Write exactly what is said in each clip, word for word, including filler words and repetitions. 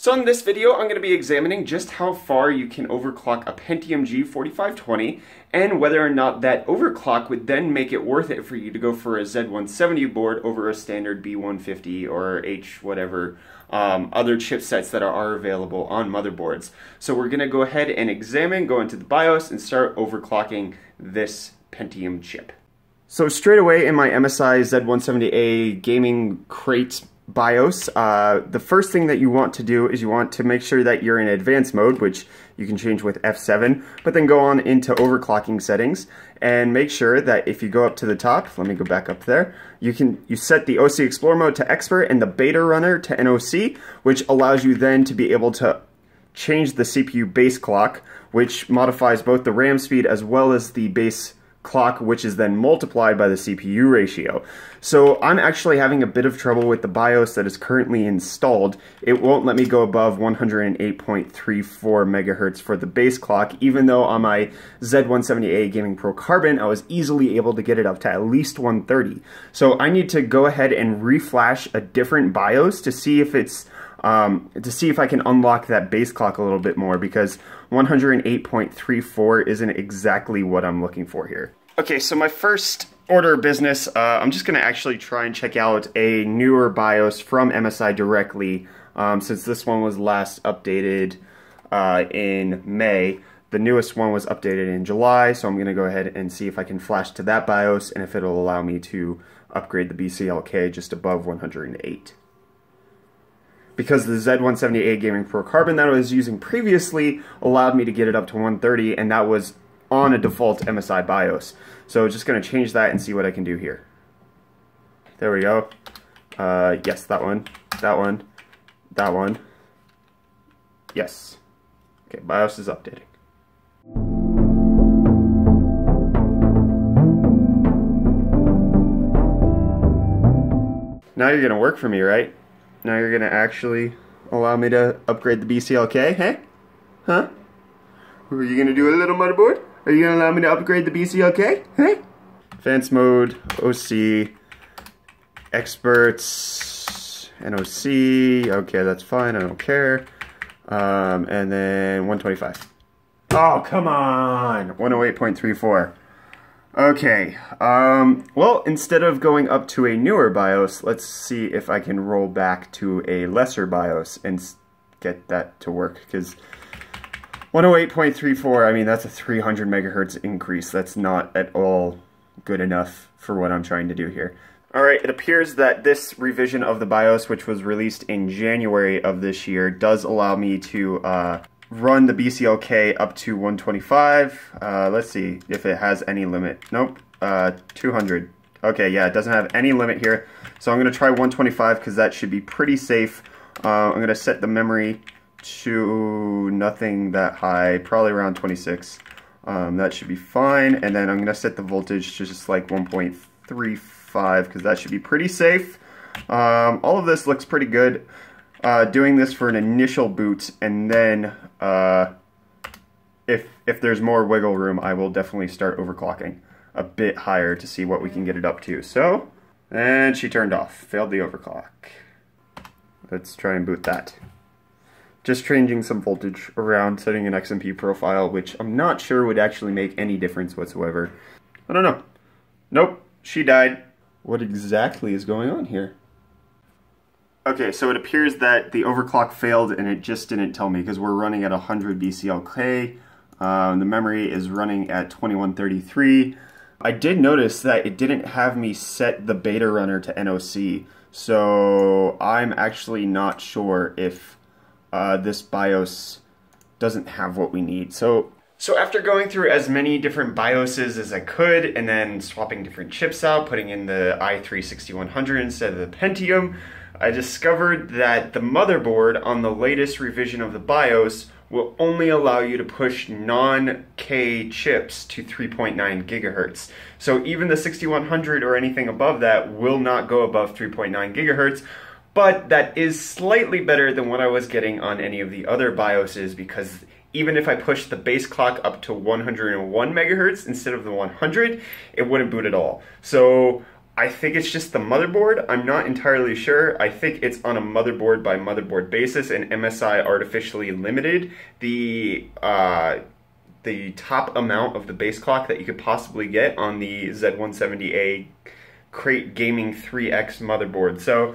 So in this video, I'm going to be examining just how far you can overclock a Pentium G forty-five twenty and whether or not that overclock would then make it worth it for you to go for a Z one seventy board over a standard B one fifty or H whatever um, other chipsets that are available on motherboards. So we're going to go ahead and examine, go into the BIOS and start overclocking this Pentium chip. So straight away in my M S I Z one seventy A Gaming Crate BIOS, uh, the first thing that you want to do is you want to make sure that you're in advanced mode, which you can change with F seven, but then go on into overclocking settings and make sure that if you go up to the top, let me go back up there, you can you set the O C Explorer mode to expert and the Beta Runner to N O C, which allows you then to be able to change the C P U base clock, which modifies both the RAM speed as well as the base clock, which is then multiplied by the C P U ratio. So I'm actually having a bit of trouble with the BIOS that is currently installed. It won't let me go above one oh eight point three four megahertz for the base clock, even though on my Z one seventy A Gaming Pro Carbon, I was easily able to get it up to at least one thirty. So I need to go ahead and reflash a different BIOS to see if it's Um, to see if I can unlock that base clock a little bit more, because one oh eight point three four isn't exactly what I'm looking for here. Okay, so my first order of business, uh, I'm just going to actually try and check out a newer BIOS from M S I directly, um, since this one was last updated uh, in May. The newest one was updated in July, so I'm going to go ahead and see if I can flash to that BIOS and if it'll allow me to upgrade the B C L K just above one hundred eight. Because the Z one seventy A Gaming Pro Carbon that I was using previously allowed me to get it up to one thirty, and that was on a default M S I BIOS. So just going to change that and see what I can do here. There we go. Uh, yes, that one, that one, that one. Yes. Okay, BIOS is updating. Now you're going to work for me, right? Now you're going to actually allow me to upgrade the B C L K, hey? Huh? Are you going to do a little motherboard? Are you going to allow me to upgrade the B C L K, hey? Advanced mode, O C, experts, N O C, okay, that's fine, I don't care. Um, and then one twenty-five. Oh, come on! one oh eight point three four. Okay, um, well, instead of going up to a newer BIOS, let's see if I can roll back to a lesser BIOS and get that to work, because one oh eight point three four, I mean, that's a three hundred megahertz increase. That's not at all good enough for what I'm trying to do here. Alright, it appears that this revision of the BIOS, which was released in January of this year, does allow me to, uh... run the B C L K up to one twenty-five. Uh, let's see if it has any limit. Nope, uh, two hundred. Okay, yeah, it doesn't have any limit here. So I'm going to try one twenty-five because that should be pretty safe. Uh, I'm going to set the memory to nothing that high, probably around twenty-six. Um, that should be fine. And then I'm going to set the voltage to just like one point three five because that should be pretty safe. Um, all of this looks pretty good. Uh, doing this for an initial boot, and then uh, if if there's more wiggle room, I will definitely start overclocking a bit higher to see what we can get it up to. So, and she turned off, failed the overclock. Let's try and boot that. Just changing some voltage around, setting an X M P profile, which I'm not sure would actually make any difference whatsoever. I don't know. Nope, she died. What exactly is going on here? Okay, so it appears that the overclock failed and it just didn't tell me because we're running at one hundred B C L K. Um, the memory is running at twenty-one thirty-three. I did notice that it didn't have me set the beta runner to N O C, so I'm actually not sure if uh, this BIOS doesn't have what we need. So, so after going through as many different BIOSes as I could and then swapping different chips out, putting in the i three sixty-one hundred instead of the Pentium, I discovered that the motherboard on the latest revision of the BIOS will only allow you to push non-K chips to three point nine gigahertz. So even the sixty-one hundred or anything above that will not go above three point nine gigahertz, but that is slightly better than what I was getting on any of the other BIOSes, because even if I pushed the base clock up to one oh one megahertz instead of the one hundred, it wouldn't boot at all. So I think it's just the motherboard. I'm not entirely sure. I think it's on a motherboard by motherboard basis, and M S I artificially limited the uh, the top amount of the base clock that you could possibly get on the Z one seventy A Krait Gaming three X motherboard. So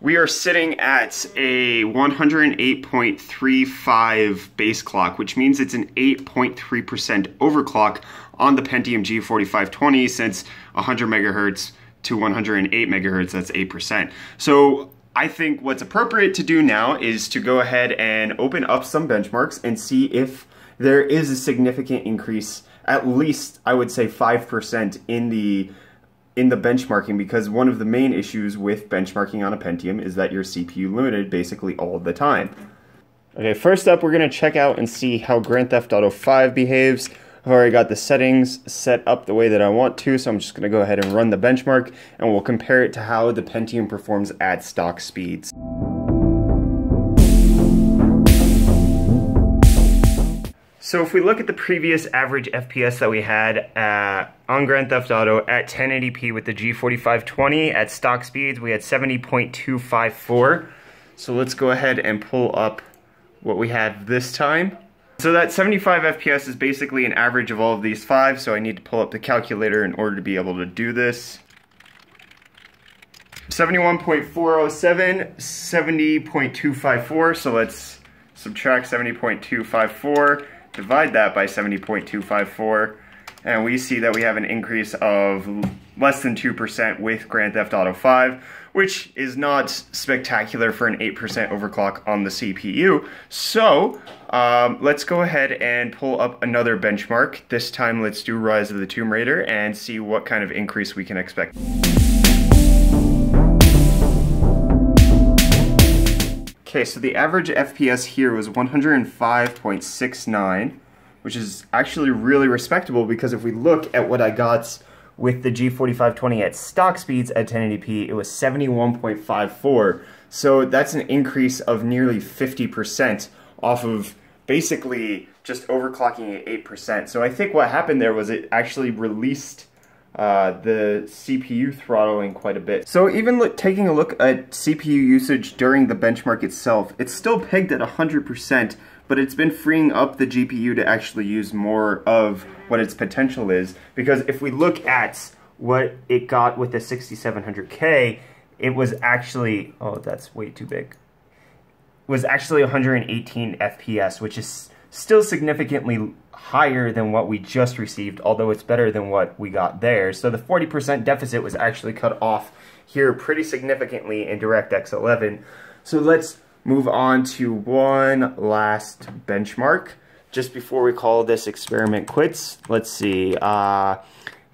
we are sitting at a one hundred eight point three five base clock, which means it's an eight point three percent overclock on the Pentium G forty-five twenty, since one hundred megahertz to one hundred eight megahertz, that's eight percent. So I think what's appropriate to do now is to go ahead and open up some benchmarks and see if there is a significant increase, at least I would say five percent in the in the benchmarking, because one of the main issues with benchmarking on a Pentium is that you're C P U limited basically all the time. Okay, first up, we're gonna check out and see how Grand Theft Auto five behaves. I've already got the settings set up the way that I want to, so I'm just gonna go ahead and run the benchmark, and we'll compare it to how the Pentium performs at stock speeds. So if we look at the previous average F P S that we had uh, on Grand Theft Auto at ten eighty p with the G forty-five twenty at stock speeds, we had seventy point two five four. So let's go ahead and pull up what we had this time. So that seventy-five F P S is basically an average of all of these five, so I need to pull up the calculator in order to be able to do this. seventy-one point four oh seven, seventy point two five four, so let's subtract seventy point two five four. Divide that by seventy point two five four, and we see that we have an increase of less than two percent with Grand Theft Auto five, which is not spectacular for an eight percent overclock on the C P U. So um, let's go ahead and pull up another benchmark. This time let's do Rise of the Tomb Raider and see what kind of increase we can expect. Okay, so the average F P S here was one hundred five point six nine, which is actually really respectable, because if we look at what I got with the G forty-five twenty at stock speeds at ten eighty p, it was seventy-one point five four. So that's an increase of nearly fifty percent off of basically just overclocking at eight percent. So I think what happened there was it actually released Uh, the C P U throttling quite a bit. So even look, taking a look at C P U usage during the benchmark itself, it's still pegged at one hundred percent, but it's been freeing up the G P U to actually use more of what its potential is, because if we look at what it got with the sixty-seven hundred K, it was actually, oh that's way too big, it was actually one hundred eighteen F P S, which is still significantly higher than what we just received, although it's better than what we got there. So the forty percent deficit was actually cut off here pretty significantly in DirectX eleven. So let's move on to one last benchmark just before we call this experiment quits. Let's see, uh,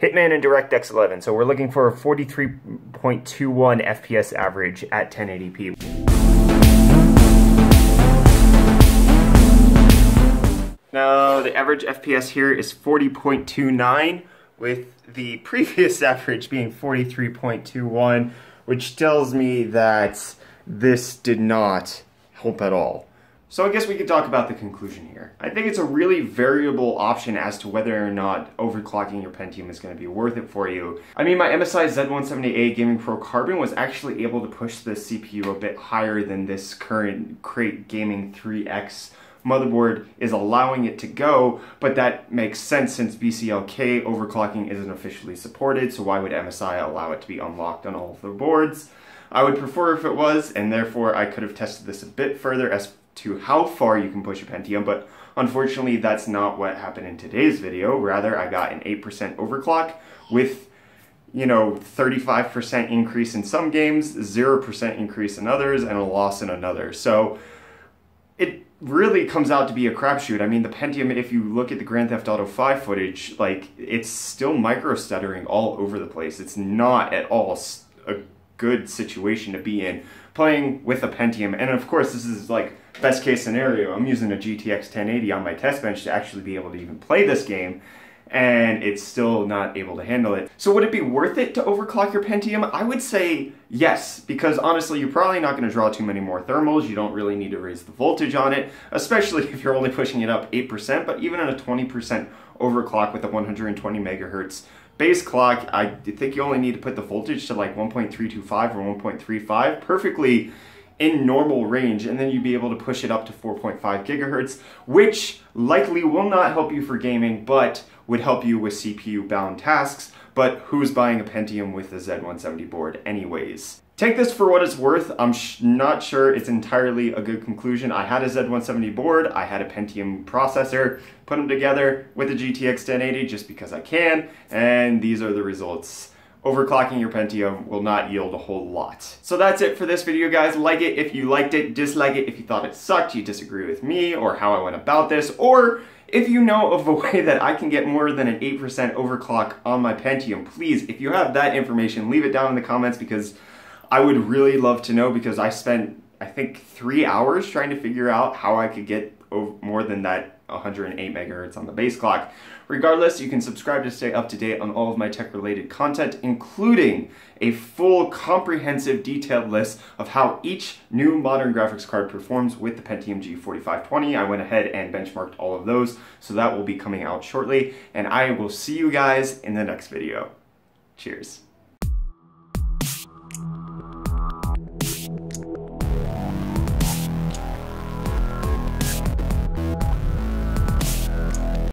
Hitman and DirectX eleven. So we're looking for a forty-three point two one F P S average at ten eighty p. Now, the average F P S here is forty point two nine, with the previous average being forty-three point two one, which tells me that this did not help at all. So I guess we could talk about the conclusion here. I think it's a really variable option as to whether or not overclocking your Pentium is going to be worth it for you. I mean, my M S I Z one seventy A Gaming Pro Carbon was actually able to push the C P U a bit higher than this current Krait Gaming three X motherboard is allowing it to go, but that makes sense since B C L K overclocking isn't officially supported, so why would M S I allow it to be unlocked on all of their boards? I would prefer if it was, and therefore I could have tested this a bit further as to how far you can push a Pentium, but unfortunately that's not what happened in today's video. Rather, I got an eight percent overclock with, you know, thirty-five percent increase in some games, zero percent increase in others, and a loss in another. So it really comes out to be a crapshoot. I mean, the Pentium, if you look at the Grand Theft Auto five footage, like, it's still micro-stuttering all over the place. It's not at all a good situation to be in, playing with a Pentium. And of course, this is like best case scenario. I'm using a G T X ten eighty on my test bench to actually be able to even play this game, and it's still not able to handle it. So would it be worth it to overclock your Pentium? I would say yes, because honestly, you're probably not gonna draw too many more thermals. You don't really need to raise the voltage on it, especially if you're only pushing it up eight percent, but even at a twenty percent overclock with a one hundred twenty megahertz base clock, I think you only need to put the voltage to like one point three two five or one point three five, perfectly in normal range, and then you'd be able to push it up to four point five gigahertz, which likely will not help you for gaming, but would help you with C P U-bound tasks. But who's buying a Pentium with a Z one seventy board anyways? Take this for what it's worth. I'm sh not sure it's entirely a good conclusion. I had a Z one seventy board, I had a Pentium processor, put them together with a G T X ten eighty just because I can, and these are the results. Overclocking your Pentium will not yield a whole lot. So that's it for this video, guys. Like it if you liked it, dislike it if you thought it sucked, you disagree with me or how I went about this, or if you know of a way that I can get more than an eight percent overclock on my Pentium, please, if you have that information, leave it down in the comments, because I would really love to know, because I spent, I think, three hours trying to figure out how I could get more than that one hundred eight megahertz on the base clock. Regardless, you can subscribe to stay up to date on all of my tech-related content, including a full, comprehensive, detailed list of how each new modern graphics card performs with the Pentium G forty-five twenty. I went ahead and benchmarked all of those, so that will be coming out shortly, and I will see you guys in the next video. Cheers.